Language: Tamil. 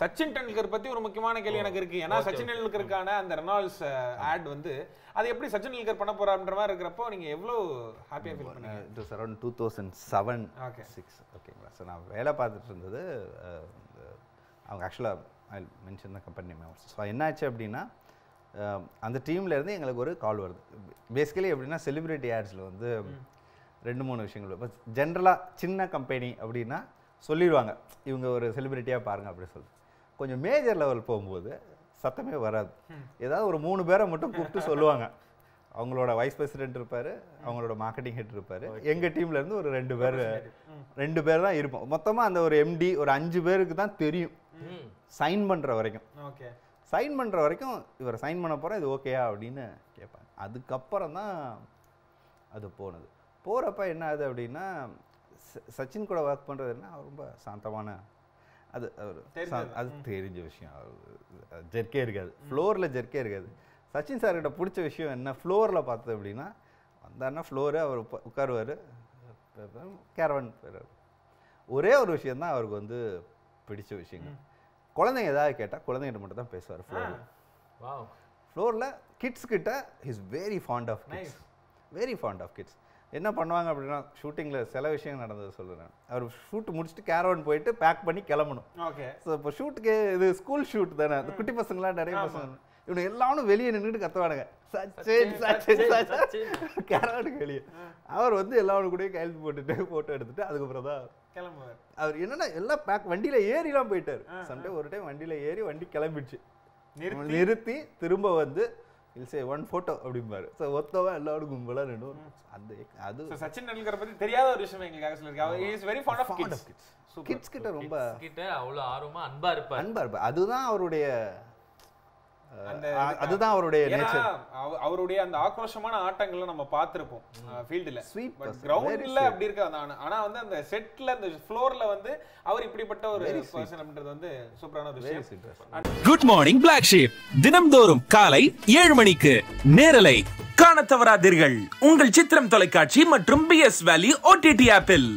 Sachin Tendulkar பத்தி ஒரு முக்கியமான கேள்வி எனக்கு இருக்கு. ஏனா சச்சின் டெண்டுல்கருக்கான அந்த ரெனால்ட்ஸ் ஆட் வந்து அது எப்படி சச்சின் டெண்டுல்கர் பண்ண போறாருன்ற மாதிரி இருக்கறப்போ நீங்க எவ்ளோ ஹேப்பியா ஃபீல் பண்ணீங்க? It was around 2007 okay 6 ஓகேங்களா. சோ நான் வேலை பார்த்துட்டு இருந்தது அவங்க actually I'll mention the company name also. So என்னாச்சு அப்படினா அந்த டீம்ல இருந்து எங்களுக்கு ஒரு கால் வருது. பேசிக்கலி எப்படினா செலிபிரிட்டி ஆட்ஸ்ல வந்து ரெண்டு மூணு விஷயங்கள். பட் ஜெனரலா சின்ன கம்பெனி அப்படினா சொல்லிடுவாங்க இவங்க ஒரு செலிபிரிட்டியாக பாருங்க அப்படி சொல்லி கொஞ்சம் மேஜர் லெவல் போகும்போது சத்தமே வராது ஏதாவது ஒரு மூணு பேரை மட்டும் கூப்பிட்டு சொல்லுவாங்க அவங்களோட வைஸ் பிரசிடென்ட் இருப்பார் அவங்களோட மார்க்கெட்டிங் ஹெட் இருப்பார் எங்கள் டீம்லேருந்து ஒரு ரெண்டு பேர் தான் இருப்போம் மொத்தமாக அந்த ஒரு எம்டி ஒரு 5 பேருக்கு தான் தெரியும் சைன் பண்ணுற வரைக்கும் இவர் சைன் பண்ண போகிறோம் இது ஓகேயா அப்படின்னு கேட்பாங்க அதுக்கப்புறம் தான் அது போகிறப்ப என்ன ஆகுது அப்படின்னா சச்சின் கூட ஒர்க் பண்ணுறதுன்னா ரொம்ப சாந்தமான அது தெரிஞ்ச விஷயம் ஜெர்க்கே இருக்காது ஃப்ளோரில் ஜெர்க்கே இருக்காது சச்சின் சார்கிட்ட பிடிச்ச விஷயம் என்ன ஃப்ளோரில் பார்த்தது அப்படின்னா வந்தாருன்னா ஃப்ளோரு அவர் உட்காருவார் கேரவன் போயிடுவார் ஒரே ஒரு விஷயந்தான் அவருக்கு வந்து பிடிச்ச விஷயங்க குழந்தைங்க ஏதாவது கேட்டால் குழந்தைங்கிட்ட மட்டும் தான் பேசுவார் ஃப்ளோரில் கிட்ஸ்கிட்ட is very fond of kids என்ன பண்ணுவாங்க அப்படின்னா ஷூட்டிங்கில் சில விஷயம் நடந்தது சொல்கிறேன் அவர் ஷூட் முடிச்சுட்டு கேரவன் போயிட்டு பேக் பண்ணி கிளம்பணும் ஓகே ஸோ இப்போ ஷூட்டுக்கு இது ஸ்கூல் ஷூட் தானே அந்த குட்டி பசங்களாம் நிறைய பசங்க இவனு எல்லாரும் வெளியே நின்றுட்டு கத்துவானுங்க கேரவனுக்கு வெளியே அவர் வந்து எல்லாரும் கூட கையெழுத்து போட்டுட்டு ஃபோட்டோ எடுத்துட்டு அதுக்கப்புறம் தான் கிளம்புவார் அவர் என்னென்னா எல்லாம் பேக் வண்டியில் ஏறிலாம் போயிட்டார் சண்டே ஒரு டைம் வண்டியில் ஏறி வண்டி கிளம்பிடுச்சு நிறுத்தி திரும்ப வந்து இல்சே ஒன் ஃபோட்டோ அப்படிம்பாரு ஸோ ஒத்தவன் எல்லாரும் கும்பலாக நின்றும் அந்த அது சச்சின் டெண்டுல்கரை பற்றி தெரியாத ஒரு விஷயம் எங்களுக்கு சொல்லியிருக்காங்க is very fond of kids kids கிட்ட ரொம்ப கிட்ட அவ்வளோ ஆர்வமாக அன்பாக இருப்பார் அதுதான் அவருடைய அதுதான் அவருடைய நேச்சர் அவருடைய அந்த ஆக்ரோஷமான ஆட்டங்களை நம்ம பார்த்திருப்போம் ஃபீல்டில் பட் கிரவுண்ட்ல அப்படி இருக்காது ஆனா வந்து அந்த செட்ல அந்த ஃப்ளோர்ல வந்து அவர் இப்படிப்பட்ட ஒரு பர்சன் அப்படின்றது வந்து சூப்பரான ஒரு விஷயம் குட் மார்னிங் blacksheep தினம்தோறும் காலை 7 மணிக்கு நேரலை காணத் தவறாதீர்கள் உங்கள் சித்திரம் தொலைக்காட்சி மற்றும் BS Value OTT ஆப்பில்